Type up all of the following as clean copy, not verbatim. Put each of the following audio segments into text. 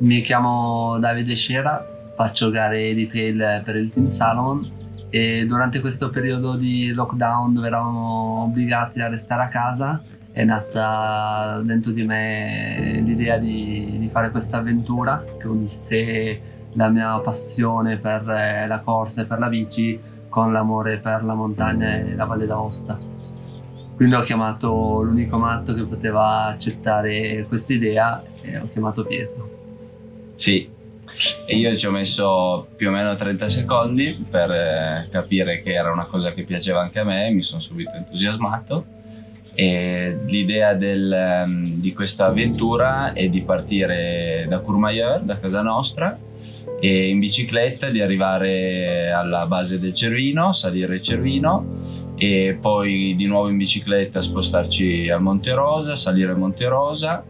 Mi chiamo Davide Cheraz, faccio gare di trail per il Team Salomon e durante questo periodo di lockdown dove eravamo obbligati a restare a casa è nata dentro di me l'idea di fare questa avventura che unisse la mia passione per la corsa e per la bici con l'amore per la montagna e la Valle d'Aosta. Quindi ho chiamato l'unico matto che poteva accettare quest'idea e ho chiamato Pietro. Sì, e io ci ho messo più o meno 30 secondi per capire che era una cosa che piaceva anche a me, mi sono subito entusiasmato. L'idea di questa avventura è di partire da Courmayeur, da casa nostra, e in bicicletta di arrivare alla base del Cervino, salire il Cervino e poi di nuovo in bicicletta spostarci al Monte Rosa, salire al Monte Rosa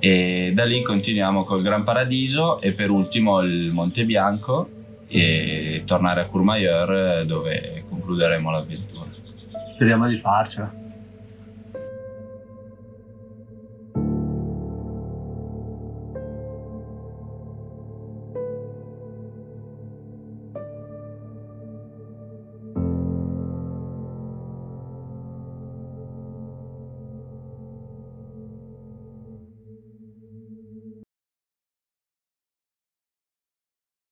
e da lì continuiamo col Gran Paradiso e per ultimo il Monte Bianco e tornare a Courmayeur dove concluderemo l'avventura. Speriamo di farcela.